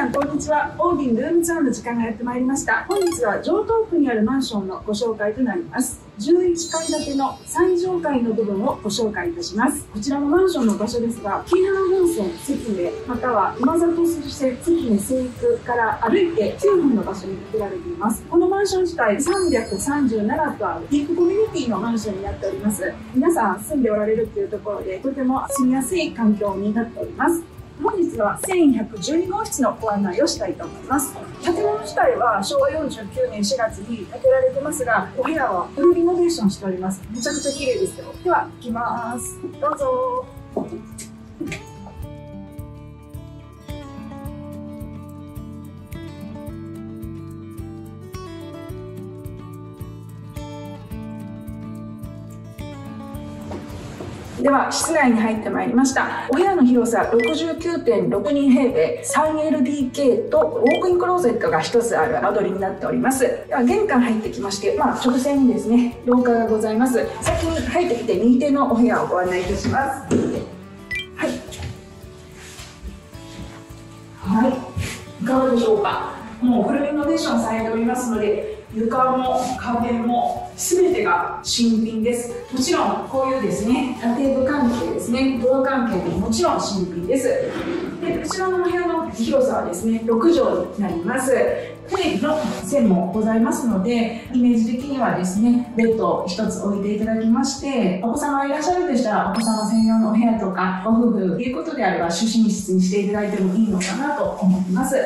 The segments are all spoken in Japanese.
さんこんにちは。オーディンルームツアーの時間がやってまいりました。本日は城東区にあるマンションのご紹介となります。11階建ての最上階の部分をご紹介いたします。こちらのマンションの場所ですが、紀伊原本線関根または馬里筋線関根生育から歩いて9分の場所に建てられています。このマンション自体337とあるビッグコミュニティのマンションになっております。皆さん住んでおられるというところで、とても住みやすい環境になっております。本日は1112号室のご案内をしたいと思います。建物自体は昭和49年4月に建てられてますが、お部屋はフルリノベーションしております。めちゃくちゃ綺麗ですよ。では、行きます。どうぞ。では室内に入ってまいりました。お部屋の広さ 69.6 人平米 3LDK とウォークインクローゼットが1つある間取りになっております。では玄関入ってきまして、直線にですね廊下がございます。先に入ってきて右手のお部屋をご案内いたします。いかがでしょうか。もうフルリノベーションされておりますので、床も壁も全てが新品です。もちろんこういうですね建具関係ですね、道具関係ももちろん新品です。でこちらのお部屋の広さはですね6畳になります。テレビの線もございますので、イメージ的にはですねベッドを1つ置いていただきまして、お子様がいらっしゃるとしたらお子様専用のお部屋とか、ご夫婦ということであれば主寝室にしていただいてもいいのかなと思います。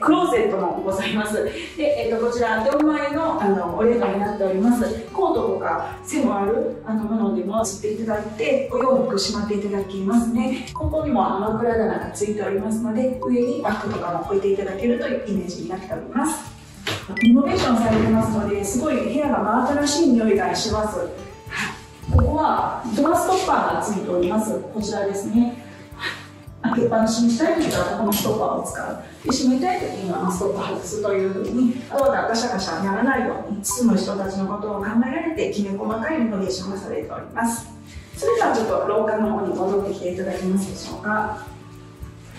クローゼットもございます。で、こちら4枚のお冷凍になっております。コートとか背のあるものでも知っていただいて、お洋服しまっていただきますね。ここにも枕棚がついておりますので、上にバッグとかも置いていただけるというイメージになっております。リノベーションされてますので、すごい部屋が真新しい匂いがします。ここはドアストッパーがついております。こちらですね、開けっぱなしにしたい時はこのストッパーを使う、で閉めたい時にはストッパー外すというふうに、ドアがガシャガシャならないように住む人たちのことを考えられてきめ細かいリノベーションがされております。それではちょっと廊下の方に戻ってきていただけますでしょうか。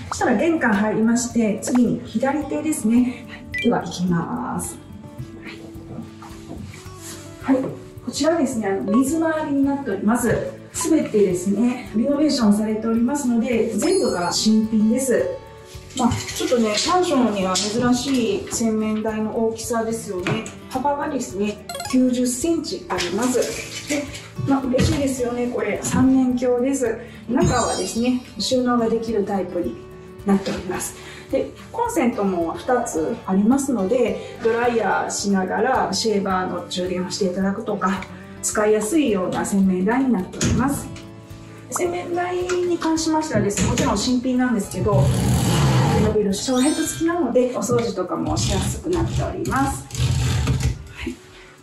そしたら玄関入りまして、次に左手ですね、では行きます。こちらですね水回りになっております。全てですねリノベーションされておりますので、全部が新品です。ちょっとねマンションには珍しい洗面台の大きさですよね。幅がですね90センチあります。で、嬉しいですよね。これ3面鏡です。中はですね収納ができるタイプになっております。でコンセントも2つありますので、ドライヤーしながらシェーバーの充電をしていただくとか、使いやすいような洗面台になっております。洗面台に関しましてはですね、もちろん新品なんですけどリノベーションヘッド付きなので、お掃除とかもしやすくなっております。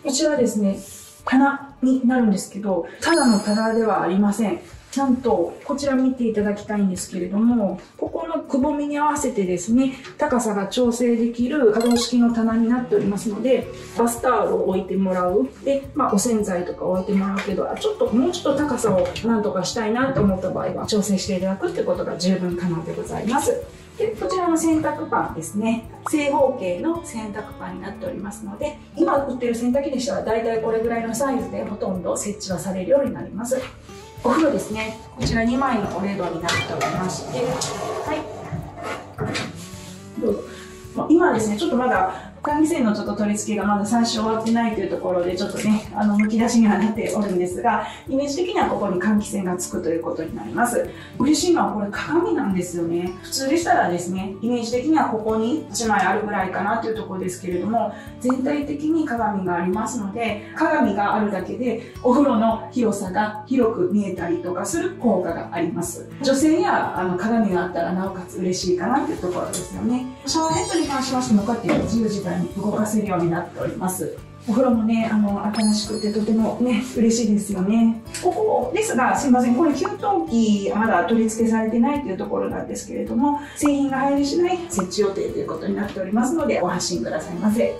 こちらですね棚になるんですけど、ただの棚ではありません。なんとこちら見ていただきたいんですけれども、ここのくぼみに合わせてですね高さが調整できる可動式の棚になっておりますので、バスタオルを置いてもらう、で、お洗剤とか置いてもらうけど、もうちょっと高さをなんとかしたいなと思った場合は調整していただくってことが十分可能でございます。でこちらの洗濯パンですね、正方形の洗濯パンになっておりますので、今売ってる洗濯機でしたらだいたいこれぐらいのサイズでほとんど設置はされるようになります。お風呂ですね、こちら2枚のお冷凍になっておりまして、どうぞ。今ですねちょっとまだ換気扇の取り付けがまだ最初終わってないというところで、ちょっとねむき出しにはなっておるんですが、イメージ的にはここに換気扇がつくということになります。嬉しいのはこれ鏡なんですよね。普通でしたらですねイメージ的にはここに1枚あるぐらいかなというところですけれども、全体的に鏡がありますので、鏡があるだけでお風呂の広さが広く見えたりとかする効果があります。女性には鏡があったらなおかつ嬉しいかなというところですよね。シャワーヘッドに関しましても、こうやって自由自在に動かせるようになっております。お風呂もね新しくてとてもね嬉しいですよね。ここですが、すいません、これ給湯器まだ取り付けされてないというところなんですけれども、製品が配慮しない設置予定ということになっておりますので、ご安心くださいませ。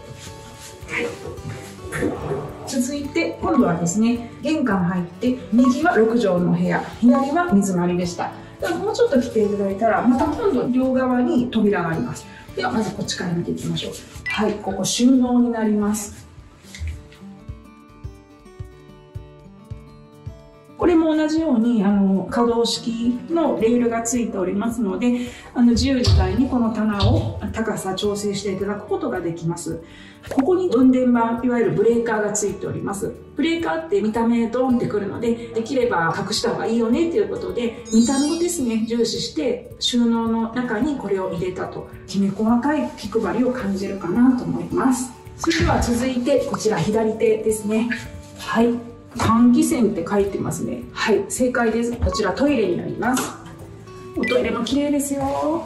続いて今度はですね玄関入って、右は6畳のお部屋、左は水回りでした。ではもうちょっと来ていただいたら、また今度両側に扉があります。ではまずこっちから見ていきましょう。はい、ここ収納になります。これも同じように可動式のレールがついておりますので、自由自在にこの棚を高さ調整していただくことができます。ここに運転板、いわゆるブレーカーがついております。ブレーカーって見た目ドーンってくるので、できれば隠した方がいいよねということで、見た目をですね重視して収納の中にこれを入れたと、きめ細かい気配りを感じるかなと思います。それでは続いてこちら左手ですね。はい、換気扇って書いてますね。はい、正解です。こちらトイレになります。おトイレも綺麗ですよ。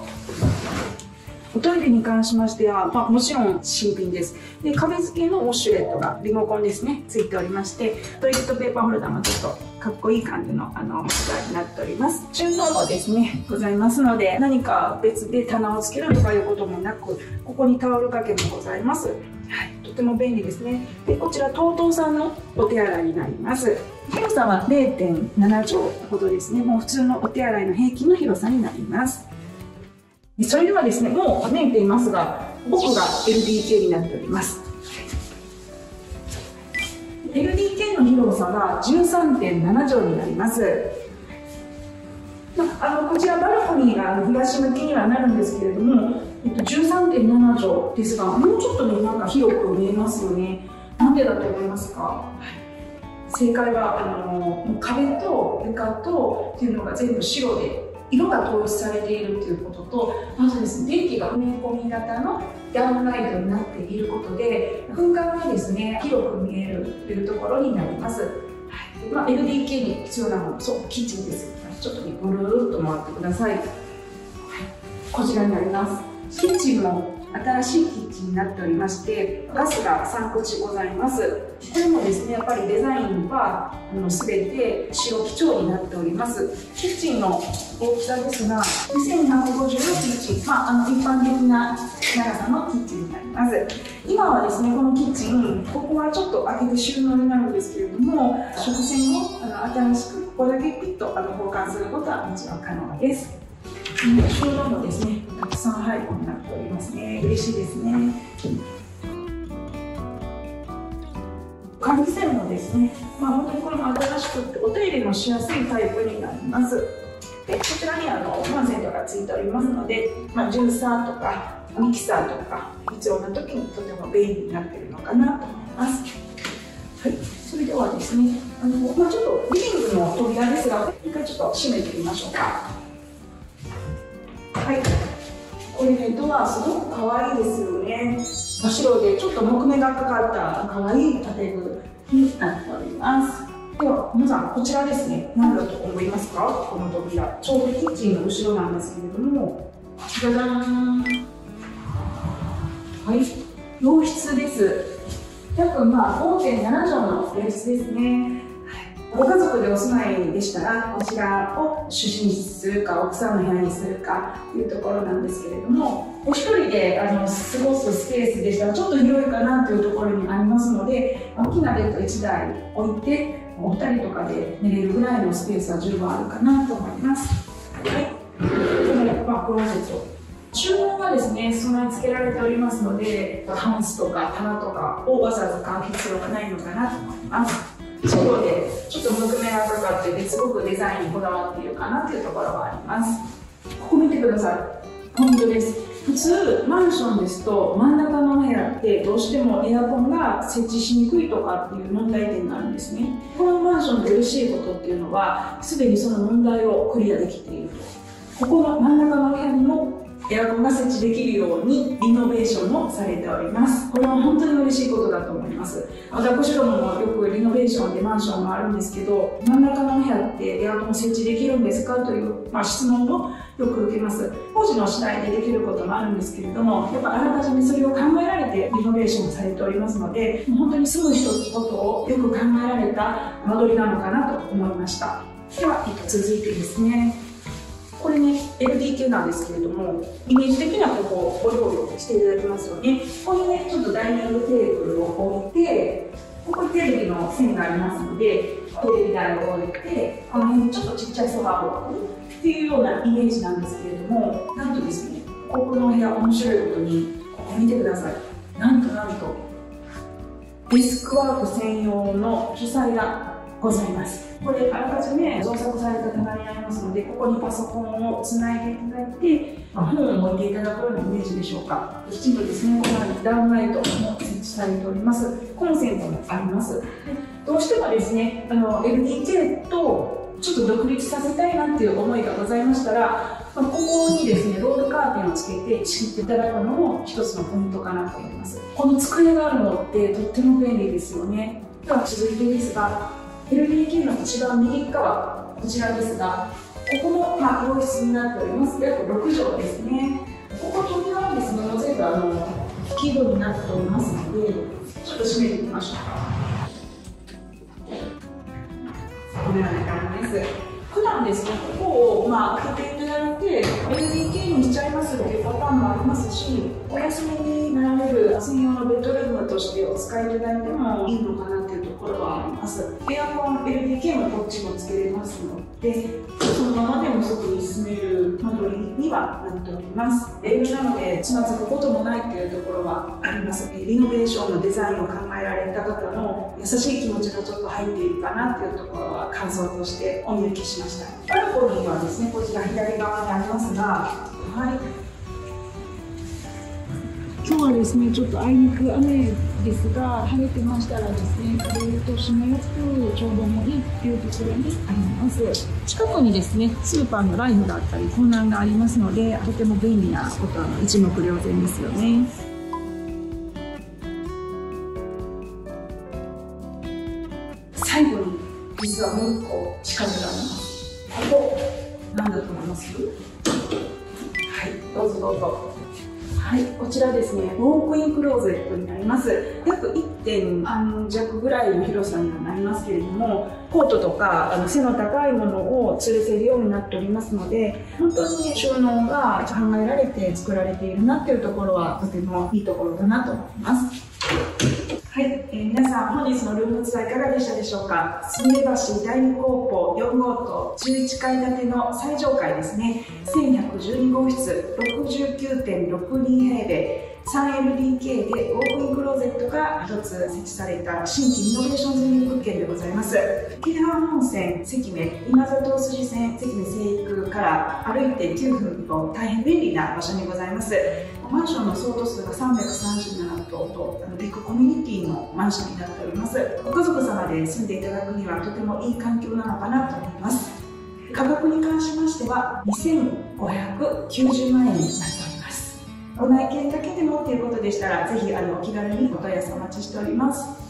おトイレに関しましては、もちろん新品です。で、壁付けのウォシュレットがリモコンですねついておりまして、トイレットペーパーホルダーもちょっとかっこいい感じのホルダーになっております。収納もですねございますので、何か別で棚をつけるとかいうこともなく、ここにタオル掛けもございます。はい、とても便利ですね。で、こちら TOTO さんのお手洗いになります。広さは 0.7 畳ほどですね。もう普通のお手洗いの平均の広さになります。それではですね、もう見えていますが、奥が LDK になっております。 LDK の広さが 13.7 畳になります。こちらバルコニーが東向きにはなるんですけれども、13.7 畳ですが、もうちょっとねなんか広く見えますよね。なんでだと思いますか？正解は壁と床とっていうのが全部白で色が統一されているということと、あとですね、電気が埋め込み型のダウンライトになっていることで、空間がですね広く見えるというところになります。はい、LDK に必要なのはそうキッチンです。ちょっとねぐるーっと回ってください。はい、こちらになります。キッチンも新しいキッチンになっておりまして、ガスが3口ございます。これもですねやっぱりデザインは全て白基調になっております。キッチンの大きさですが、2250のキッチン、一般的な長さのキッチンになります。今はですねこのキッチン、ここはちょっと開けて収納になるんですけれども、食洗を新しくここだけピッと交換することはもちろん可能です。収納もですねたくさん入るようになっておりますね。嬉しいですね。換気扇もですね、本当にこれも新しくってお手入れもしやすいタイプになります。で、こちらにコンセントがついておりますので、ジューサーとかミキサーとか必要な時にとても便利になっているのかなと思います。はい、それではですねちょっとリビングの扉ですが、一回ちょっと閉めてみましょうか。はい、これねドアすごく可愛いですよね。真っ白でちょっと木目がかかった可愛い建具になっております。では皆さん、こちらですね、何だと思いますか？この扉、ちょうどキッチンの後ろなんですけれども、じゃじゃーん。はい、洋室です。約5.7 畳の洋室ですね。ご家族でお住まいでしたら、こちらを主寝室するか奥さんの部屋にするかというところなんですけれども、お一人で過ごすスペースでしたらちょっと広いかなというところにありますので、大きなベッド1台置いてお二人とかで寝れるぐらいのスペースは十分あるかなと思います。はい、クローゼット、収納がですね備え付けられておりますので、ハンスとか棚とかをわざわざ買う必要がないのかなと思います。そうでちょっと木目がかかってて、すごくデザインにこだわっているかなというところはあります。ここ見てください。本当です。普通マンションですと真ん中の部屋ってどうしてもエアコンが設置しにくいとかっていう問題点があるんですね。このマンションで嬉しいことっていうのは、すでにその問題をクリアできていると。ここの真ん中の部屋にもエアコンが設置できるようにリノベーションもされております。これは本当に嬉しいことだと思います。私どももよくリノベーションでマンションもあるんですけど、真ん中の部屋ってエアコン設置できるんですかという、質問をよく受けます。工事の次第でできることもあるんですけれども、やっぱあらかじめそれを考えられてリノベーションされておりますので、本当に住む人のことをよく考えられた間取りなのかなと思いました。では、続いてですね、これね LDK なんですけれども、イメージ的にはここをご用意していただきますよね。ここにねちょっとダイニングテーブルを置いて、ここにテレビの線がありますのでテレビ台を置いて、この辺にちょっとちっちゃいソファーをっていうようなイメージなんですけれども、なんとですね、ここのお部屋面白いことに、ここ見てください。なんとデスクワーク専用の書斎がございます。これあらかじめ増作された棚にありますので、ここにパソコンをつないでいただいて、本を置いていただくようなイメージでしょうか。きちんとですね、ここにダウンライトも設置されております。コンセントもあります。どうしてもですね、LDK とちょっと独立させたいなっていう思いがございましたら、ここにですね、ロールカーテンをつけて仕切っていただくのも一つのポイントかなと思います。この机があるのってとっても便利ですよね。では続いてですが、LDK の一番右側、こちらですが、ここも洋室になっております。約6畳ですね。ここ扉はですね、全部引き戸になっておりますので、ちょっと閉めてみましょうか。このような感じです。普段ですね、ここを開けていただいて LDK にしちゃいますというパターンもありますし、お休みになられる専用のベッドルームとしてお使いいただいてもいいのかなというところはあります。エアコン LDK もこっちもつけれますので、そのままでも外に進める間取りにはなっております。英語なのでつまずくこともないというところはあります。リノベーションのデザインを考えられた方の優しい気持ちがちょっと入っているかなというところは感想としてお見受けしました。バルコニーはですね、こちら左側にありますが、今日はですね、ちょっとあいにく雨ですが、晴れてましたらですね、いろいろと湿やく、ちょうどもいいっていうところにあります。近くにですね、スーパーのライフだったり混乱がありますので、とても便利なことは一目瞭然ですよね。最後に実はもう一個近くがあります。ここ何だと思います？はい、どうぞどうぞ。はい、こちらですね、ウォークインクローゼットになります。約 1.3 弱ぐらいの広さにはなりますけれども、コートとか背の高いものを吊るせるようになっておりますので、本当に収納が考えられて作られているなっていうところはとてもいいところだなと思います。はい、皆さん本日のルームツアーいかがでしたでしょうか。すみれ橋第2高校4号棟11階建ての最上階ですね、1112号室 69.62 平米 3LDK でウォークインクローゼットが1つ設置された新規リノベーション済み物件でございます。京阪本線関根今里筋線関根成育から歩いて9分と大変便利な場所にございます。マンションの総棟数が337棟とビッグコミュニティのマンションになっております。ご家族様で住んでいただくにはとてもいい環境なのかなと思います。価格に関しましては2590万円になっております。ご内見だけでもということでしたら、ぜひお気軽にお問い合わせお待ちしております。